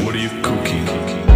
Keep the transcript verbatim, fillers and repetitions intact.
What are you cooking?